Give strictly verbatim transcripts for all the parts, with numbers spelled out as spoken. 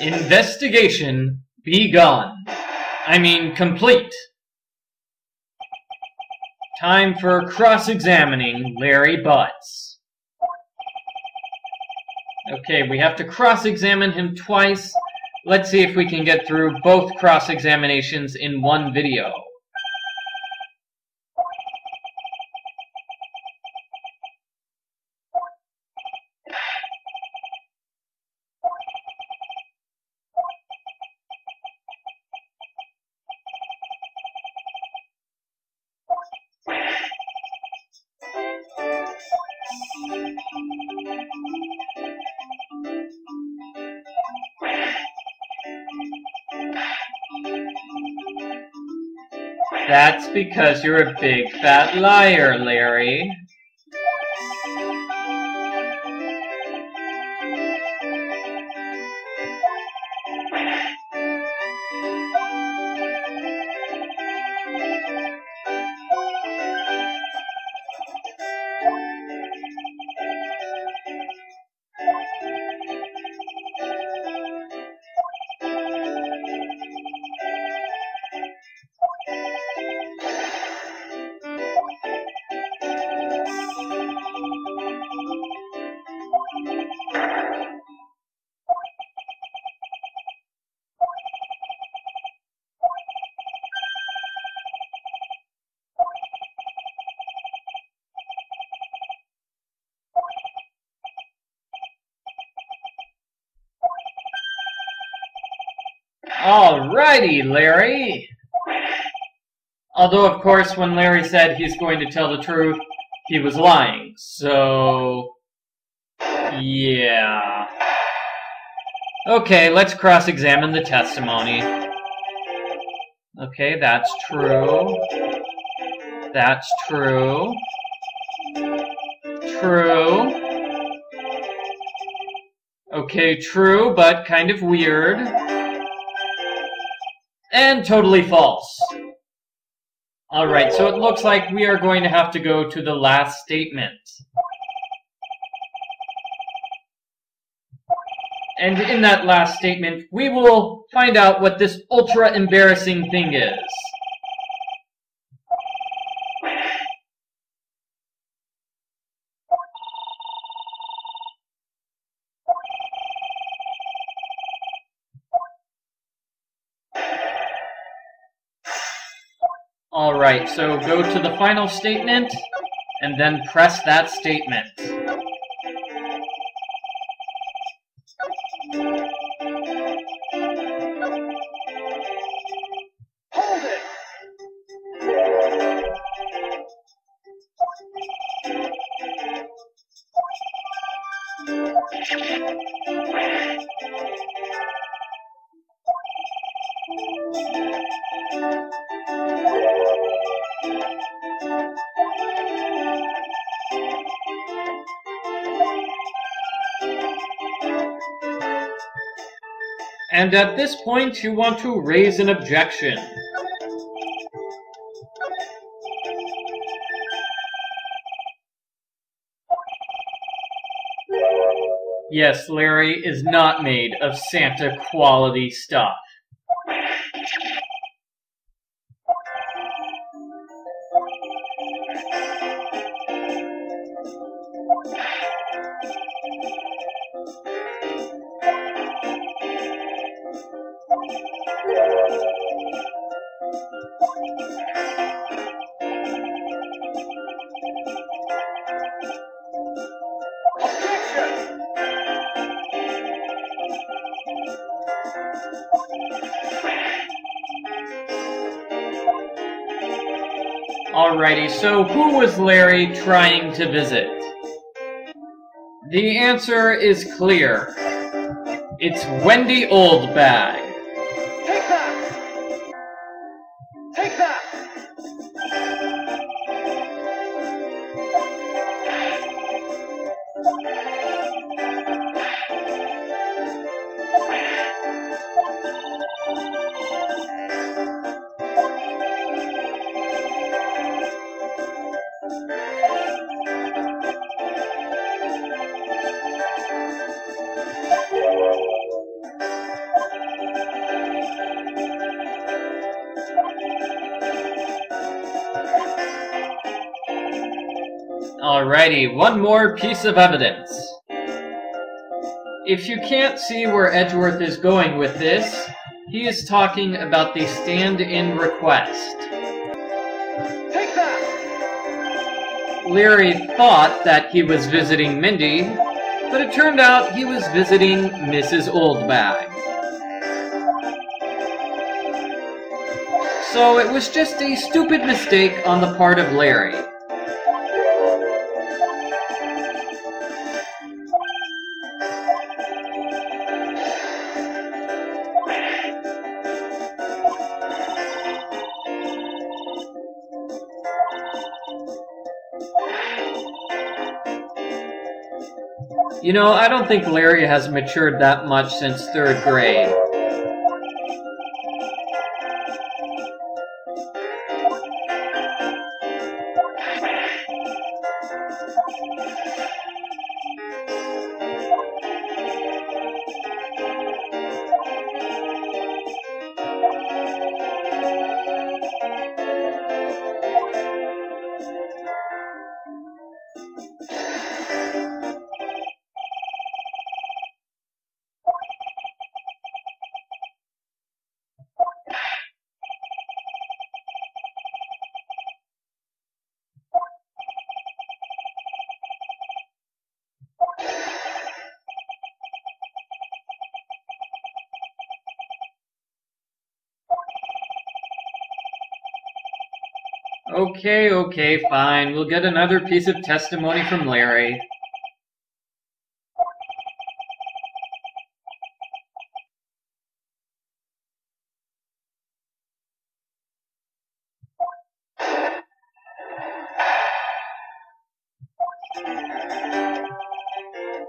Investigation be gone. I mean, complete. Time for cross-examining Larry Butz. Okay, we have to cross-examine him twice. Let's see if we can get through both cross-examinations in one video. That's because you're a big fat liar, Larry. Alrighty, Larry. Although, of course, when Larry said he's going to tell the truth, he was lying. So, yeah. Okay, let's cross-examine the testimony. Okay, that's true. That's true. True. Okay, true, but kind of weird. And totally false. Alright, so it looks like we are going to have to go to the last statement. And in that last statement, we will find out what this ultra embarrassing thing is. Alright, so go to the final statement, and then press that statement. Hold it! And at this point, you want to raise an objection. Yes, Larry is not made of Santa quality stuff. Alrighty, so who was Larry trying to visit? The answer is clear. It's Wendy Oldbag. Take that! Take that! Alrighty, one more piece of evidence. If you can't see where Edgeworth is going with this, he is talking about the stand-in request. Take that! Larry thought that he was visiting Mindy, but it turned out he was visiting Missus Oldbag. So it was just a stupid mistake on the part of Larry. You know, I don't think Larry has matured that much since third grade. Okay, okay, fine. We'll get another piece of testimony from Larry.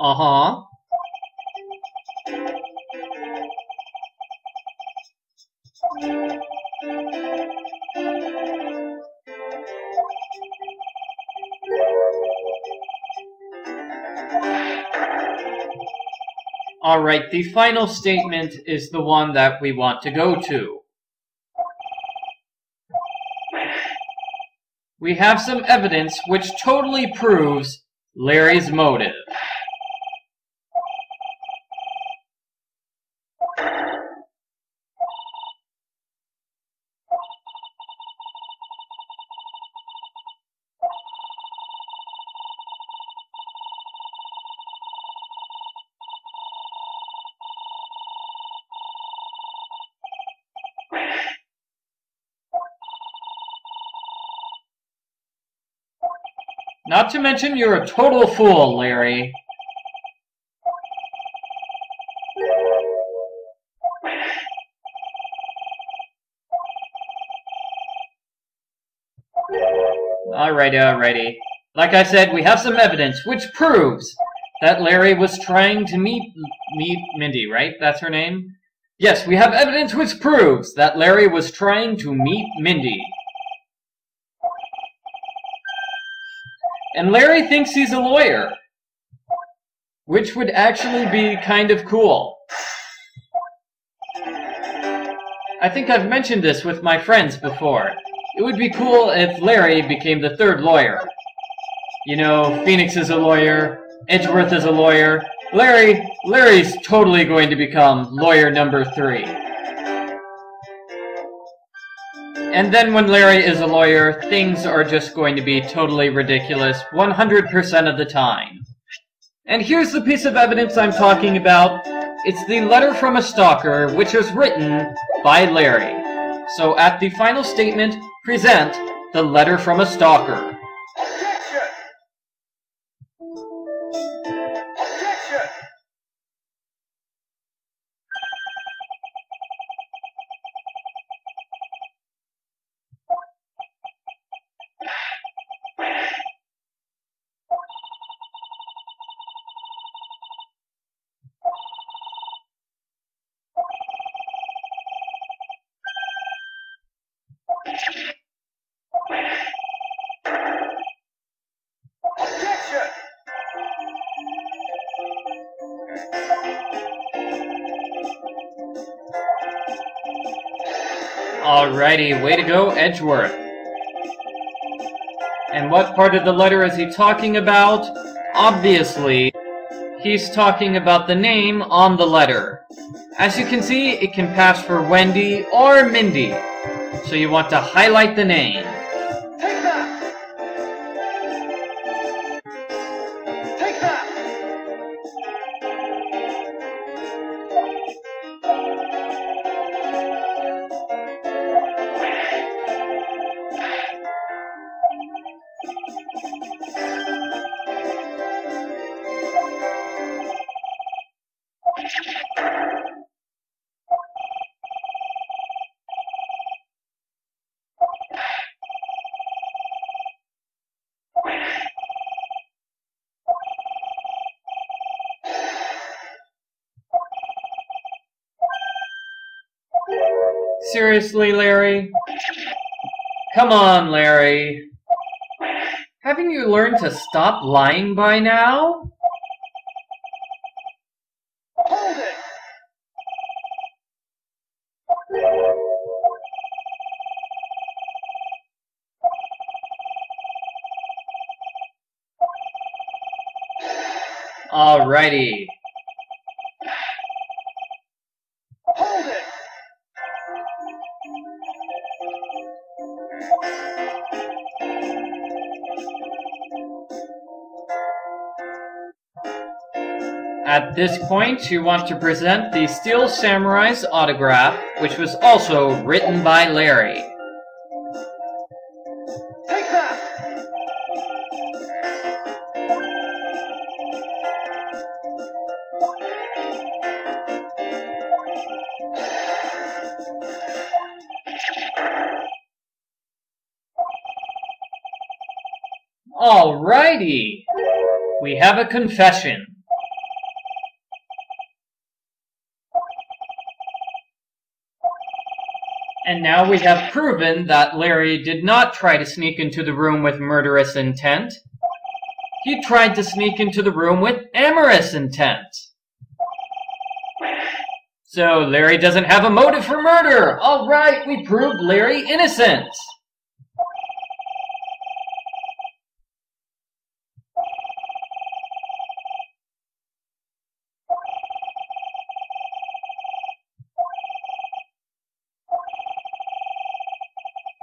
Uh-huh. Alright, the final statement is the one that we want to go to. We have some evidence which totally proves Larry's motive. Not to mention you're a total fool, Larry. Alrighty, alrighty. Like I said, we have some evidence which proves that Larry was trying to meet, meet Mindy, right? That's her name? Yes, we have evidence which proves that Larry was trying to meet Mindy. And Larry thinks he's a lawyer, which would actually be kind of cool. I think I've mentioned this with my friends before. It would be cool if Larry became the third lawyer. You know, Phoenix is a lawyer, Edgeworth is a lawyer. Larry, Larry's totally going to become lawyer number three. And then when Larry is a lawyer, things are just going to be totally ridiculous one hundred percent of the time. And here's the piece of evidence I'm talking about. It's the letter from a stalker, which was written by Larry. So at the final statement, present the letter from a stalker. Alrighty, way to go, Edgeworth. And what part of the letter is he talking about? Obviously, he's talking about the name on the letter. As you can see, it can pass for Wendy or Mindy. So you want to highlight the name. Take that! Take that! Seriously, Larry? Come on, Larry. Haven't you learned to stop lying by now? Hold it! Alrighty. At this point, you want to present the Steel Samurai's autograph, which was also written by Larry. Take that! Alrighty! We have a confession. And now we have proven that Larry did not try to sneak into the room with murderous intent. He tried to sneak into the room with amorous intent. So Larry doesn't have a motive for murder. All right, we proved Larry innocent.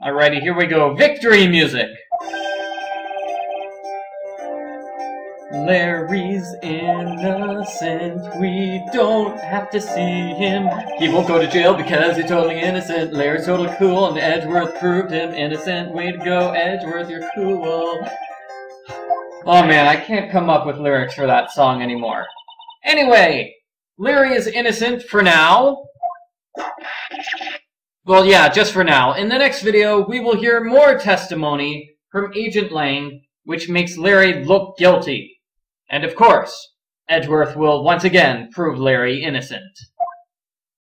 Alrighty, here we go. Victory music! Larry's innocent. We don't have to see him. He won't go to jail because he's totally innocent. Larry's totally cool and Edgeworth proved him innocent. Way to go, Edgeworth, you're cool. Oh man, I can't come up with lyrics for that song anymore. Anyway, Larry is innocent for now. Well, yeah, just for now. In the next video, we will hear more testimony from Agent Lang, which makes Larry look guilty. And of course, Edgeworth will once again prove Larry innocent.